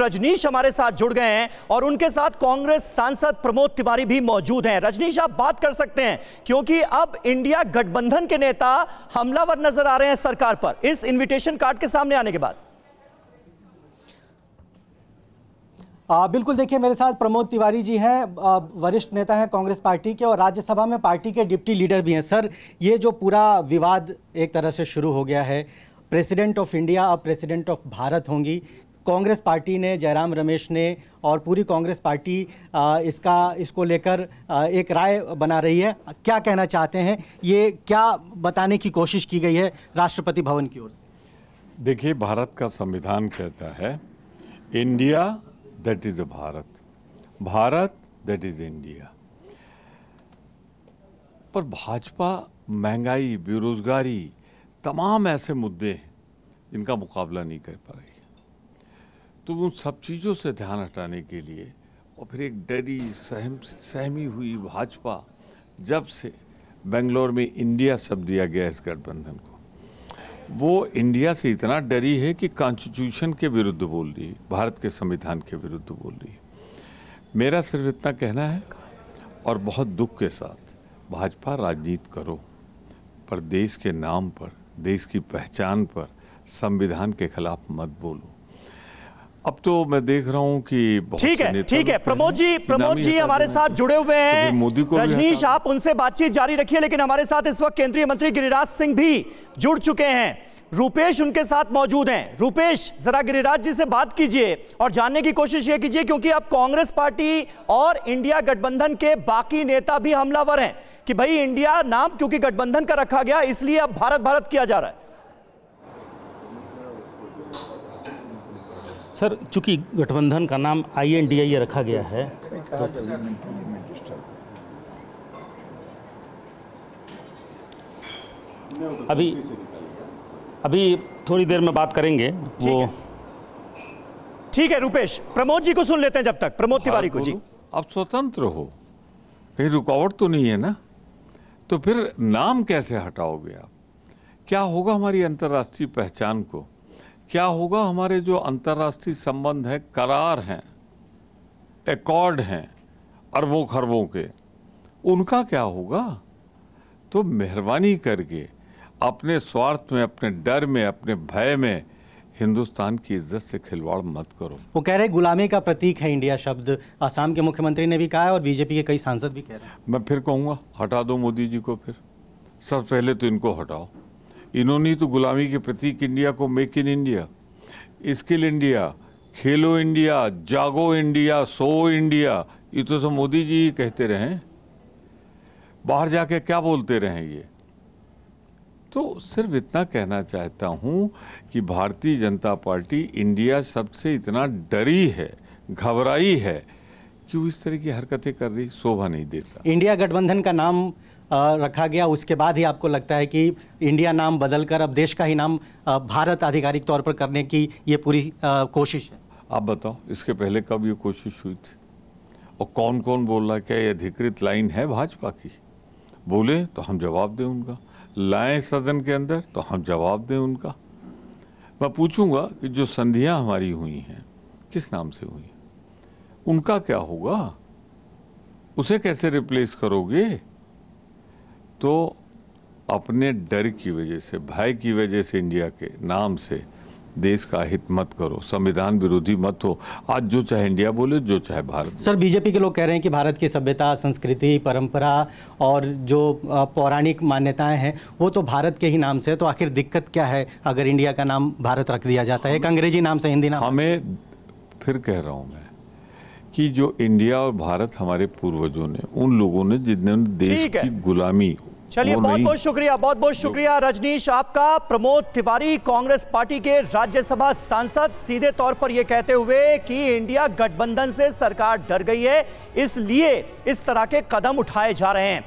रजनीश हमारे साथ जुड़ गए हैं और उनके साथ कांग्रेस सांसद प्रमोद तिवारी भी मौजूद हैं। रजनीश, आप बात कर सकते हैं क्योंकि अब इंडिया गठबंधन के नेता हमलावर नजर आ रहे हैं सरकार पर इस इनविटेशन कार्ड के सामने आने के बाद। बिल्कुल, देखिए मेरे साथ प्रमोद तिवारी जी हैं, वरिष्ठ नेता हैं कांग्रेस पार्टी के और राज्यसभा में पार्टी के डिप्टी लीडर भी हैं। सर, ये जो पूरा विवाद एक तरह से शुरू हो गया है, प्रेसिडेंट ऑफ इंडिया अब प्रेसिडेंट ऑफ भारत होंगी, कांग्रेस पार्टी ने, जयराम रमेश ने और पूरी कांग्रेस पार्टी इसको लेकर एक राय बना रही है। क्या कहना चाहते हैं, ये क्या बताने की कोशिश की गई है राष्ट्रपति भवन की ओर से? देखिए, भारत का संविधान कहता है India That is Bharat, Bharat that is India. पर भाजपा महंगाई, बेरोजगारी, तमाम ऐसे मुद्दे जिनका मुकाबला नहीं कर पा रही, तो उन सब चीज़ों से ध्यान हटाने के लिए और फिर एक डरी सहमी हुई भाजपा, जब से बेंगलोर में इंडिया शब्द दिया गया इस गठबंधन को, वो इंडिया से इतना डरी है कि कॉन्स्टिट्यूशन के विरुद्ध बोल रही है, भारत के संविधान के विरुद्ध बोल रही है। मेरा सिर्फ इतना कहना है और बहुत दुख के साथ, भाजपा राजनीति करो पर देश के नाम पर, देश की पहचान पर संविधान के खिलाफ मत बोलो। अब तो मैं देख रहा हूं कि ठीक है प्रमोद जी हमारे साथ जुड़े हुए हैं। तो रजनीश, आप उनसे बातचीत जारी रखिए, लेकिन हमारे साथ इस वक्त केंद्रीय मंत्री गिरिराज सिंह भी जुड़ चुके हैं। रूपेश उनके साथ मौजूद हैं। रूपेश, जरा गिरिराज जी से बात कीजिए और जानने की कोशिश ये कीजिए, क्योंकि अब कांग्रेस पार्टी और इंडिया गठबंधन के बाकी नेता भी हमलावर हैं कि भाई इंडिया नाम क्योंकि गठबंधन का रखा गया इसलिए अब भारत भारत किया जा रहा है। सर, चूंकि गठबंधन का नाम INDA रखा गया है तो अभी थोड़ी देर में बात करेंगे वो। ठीक है रूपेश, प्रमोद जी को सुन लेते हैं जब तक, प्रमोद तिवारी को जी। आप स्वतंत्र हो, कहीं रुकावट तो नहीं है ना, तो फिर नाम कैसे हटाओगे आप? क्या होगा हमारी अंतर्राष्ट्रीय पहचान को, क्या होगा हमारे जो अंतर्राष्ट्रीय संबंध हैं, करार हैं, एकॉर्ड हैं अरबों खरबों के, उनका क्या होगा? तो मेहरबानी करके अपने स्वार्थ में, अपने डर में, अपने भय में हिंदुस्तान की इज्जत से खिलवाड़ मत करो। वो कह रहे हैं गुलामी का प्रतीक है इंडिया शब्द, असम के मुख्यमंत्री ने भी कहा है और बीजेपी के कई सांसद भी कह रहे हैं। मैं फिर कहूँगा हटा दो मोदी जी को, फिर सबसे पहले तो इनको हटाओ। इन्होंने तो गुलामी के प्रतीक इंडिया को make in India, skill India, Khelo India, जागो इंडिया, सो इंडिया, ये तो सब मोदी जी कहते रहे, बाहर जाके क्या बोलते रहे। ये तो सिर्फ इतना कहना चाहता हूँ कि भारतीय जनता पार्टी इंडिया सबसे इतना डरी है, घबराई है कि वो इस तरह की हरकतें कर रही, शोभा नहीं देता। इंडिया गठबंधन का नाम रखा गया, उसके बाद ही आपको लगता है कि इंडिया नाम बदलकर अब देश का ही नाम भारत आधिकारिक तौर पर करने की ये पूरी कोशिश है? आप बताओ, इसके पहले कब ये कोशिश हुई थी और कौन कौन बोल रहा है? क्या ये अधिकृत लाइन है भाजपा की? बोले तो हम जवाब दें उनका, लाएं सदन के अंदर तो हम जवाब दें उनका। मैं पूछूंगा कि जो संधियाँ हमारी हुई हैं किस नाम से हुई, उनका क्या होगा, उसे कैसे रिप्लेस करोगे? तो अपने डर की वजह से, भय की वजह से, इंडिया के नाम से देश का हित मत करो, संविधान विरोधी मत हो। आज जो चाहे इंडिया बोले, जो चाहे भारत। सर, बीजेपी के लोग कह रहे हैं कि भारत की सभ्यता, संस्कृति, परंपरा और जो पौराणिक मान्यताएं हैं वो तो भारत के ही नाम से है, तो आखिर दिक्कत क्या है अगर इंडिया का नाम भारत रख दिया जाता है एक अंग्रेजी नाम से, हिंदी नाम? हमें फिर कह रहा हूँ मैं कि जो इंडिया और भारत हमारे पूर्वजों ने, उन लोगों ने जिन्होंने देश की गुलामी। चलिए, बहुत बहुत शुक्रिया रजनीश आपका। प्रमोद तिवारी कांग्रेस पार्टी के राज्यसभा सांसद, सीधे तौर पर यह कहते हुए कि इंडिया गठबंधन से सरकार डर गई है इसलिए इस तरह के कदम उठाए जा रहे हैं।